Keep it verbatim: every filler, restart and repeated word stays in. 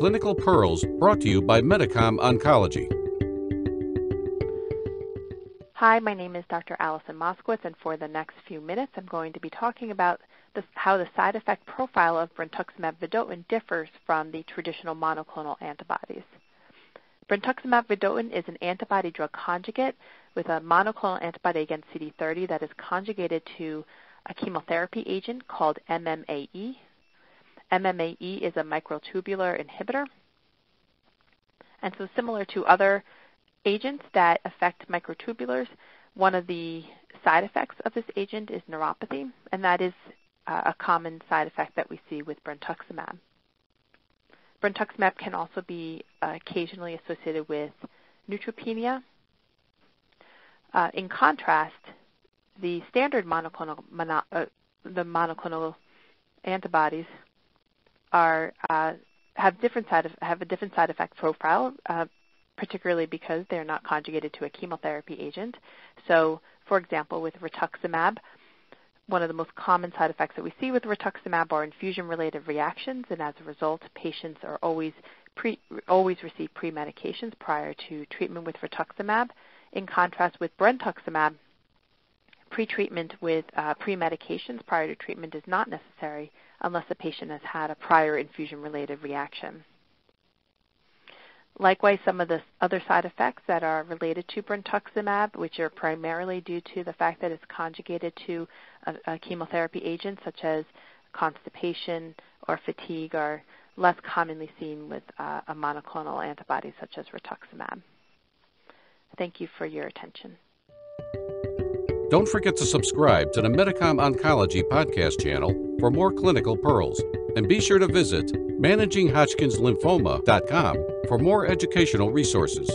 Clinical Pearls, brought to you by Medicom Oncology. Hi, my name is Doctor Allison Moskowitz, and for the next few minutes I'm going to be talking about the, how the side effect profile of Brentuximab Vedotin differs from the traditional monoclonal antibodies. Brentuximab Vedotin is an antibody-drug conjugate with a monoclonal antibody against C D thirty that is conjugated to a chemotherapy agent called M M A E. M M A E is a microtubular inhibitor. And so similar to other agents that affect microtubulars, one of the side effects of this agent is neuropathy, and that is uh, a common side effect that we see with brentuximab. Brentuximab can also be uh, occasionally associated with neutropenia. Uh, in contrast, the standard monoclonal, mono, uh, the monoclonal antibodies are uh, have different side of, have a different side effect profile, uh, particularly because they're not conjugated to a chemotherapy agent. So, for example, with rituximab, one of the most common side effects that we see with rituximab are infusion-related reactions, and as a result, patients are always pre, always receive pre-medications prior to treatment with rituximab. In contrast, with brentuximab, pre-treatment with uh, pre-medications prior to treatment is not necessary unless the patient has had a prior infusion-related reaction. Likewise, some of the other side effects that are related to brentuximab, which are primarily due to the fact that it's conjugated to a, a chemotherapy agent, such as constipation or fatigue, are less commonly seen with uh, a monoclonal antibody such as rituximab. Thank you for your attention. Don't forget to subscribe to the Medicom Oncology podcast channel for more clinical pearls. And be sure to visit managing hodgkin's lymphoma dot com for more educational resources.